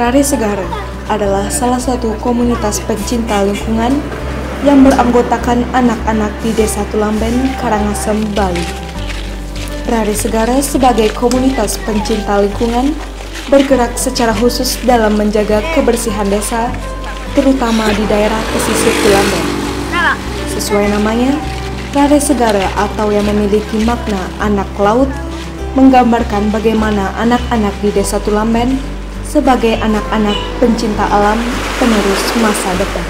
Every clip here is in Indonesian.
Rare Segara adalah salah satu komunitas pencinta lingkungan yang beranggotakan anak-anak di Desa Tulamben, Karangasem, Bali. Rare Segara sebagai komunitas pencinta lingkungan bergerak secara khusus dalam menjaga kebersihan desa, terutama di daerah pesisir Tulamben. Sesuai namanya, Rare Segara atau yang memiliki makna anak laut menggambarkan bagaimana anak-anak di Desa Tulamben sebagai anak-anak pencinta alam penerus masa depan.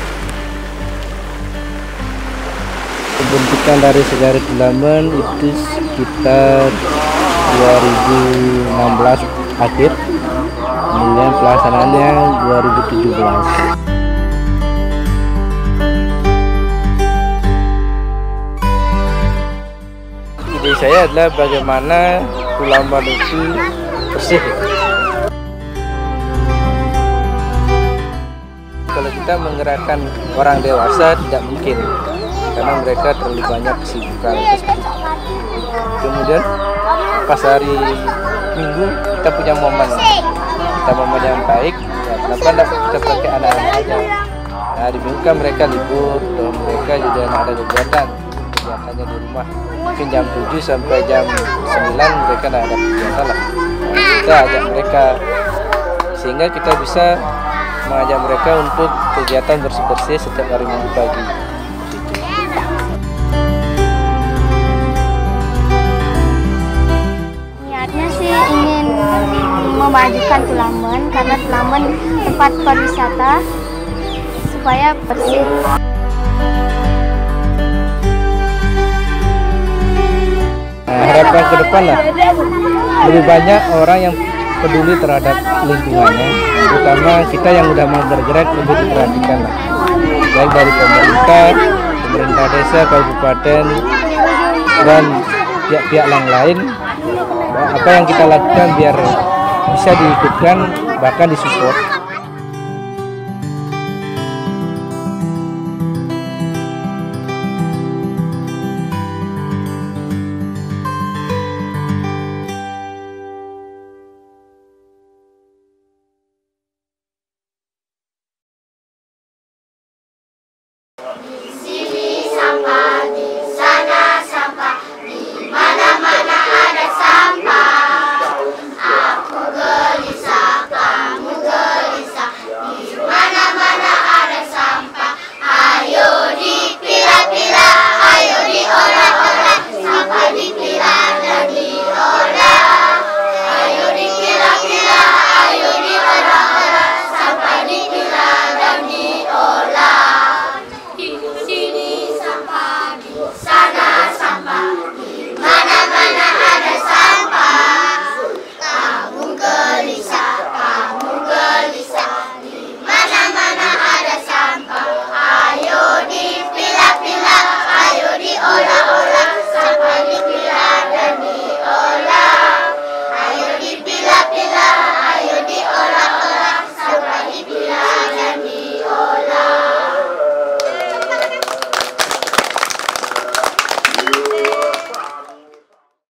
Pembentukan Rare Segara Tulamben itu sekitar 2016 akhir, kemudian pelaksanaannya 2017. Ide saya adalah bagaimana Tulamben itu bersih. Kalau kita menggerakkan orang dewasa tidak mungkin, karena mereka terlalu banyak kesibukan. Kemudian pas hari Minggu kita punya momen yang baik. Kenapa kita pakai anak-anak aja? Hari Minggu kan mereka libur, dan mereka juga ada kegiatan. Kegiatannya di rumah mungkin jam 7 sampai jam 9 mereka tidak ada kegiatan lah. Kita ajak mereka sehingga kita bisa mengajak mereka untuk kegiatan bersih-bersih setiap hari Minggu pagi. Niatnya sih ingin memajukan Tulamben karena Tulamben tempat pariwisata supaya bersih. Harapan ke depan lah, lebih banyak orang yang peduli terhadap lingkungannya, terutama kita yang udah mau bergerak lebih diperhatikan lah, baik dari pemerintah desa, kabupaten, dan pihak-pihak yang lain. Apa yang kita lakukan biar bisa diikutkan, bahkan disupport.